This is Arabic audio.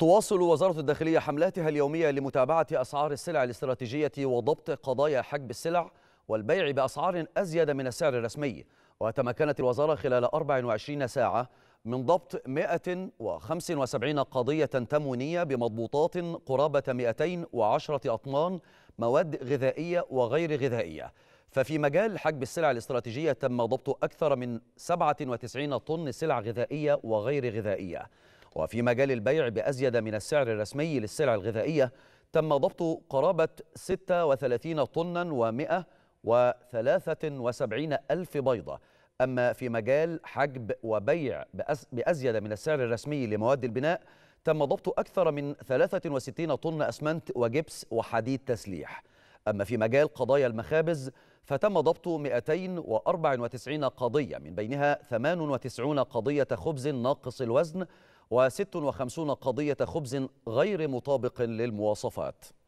تواصل وزارة الداخلية حملاتها اليومية لمتابعة أسعار السلع الاستراتيجية وضبط قضايا حجب السلع والبيع بأسعار أزيد من السعر الرسمي. وتمكنت الوزارة خلال 24 ساعة من ضبط 175 قضية تموينية بمضبوطات قرابة 210 أطنان مواد غذائية وغير غذائية. ففي مجال حجب السلع الاستراتيجية تم ضبط أكثر من 97 طن سلع غذائية وغير غذائية. وفي مجال البيع بأزيد من السعر الرسمي للسلع الغذائية تم ضبط قرابة 36 طنا و173 ألف بيضة. أما في مجال حجب وبيع بأزيد من السعر الرسمي لمواد البناء تم ضبط أكثر من 63 طن أسمنت وجبس وحديد تسليح. أما في مجال قضايا المخابز فتم ضبط 294 قضية، من بينها 98 قضية خبز ناقص الوزن و56 قضية خبز غير مطابق للمواصفات.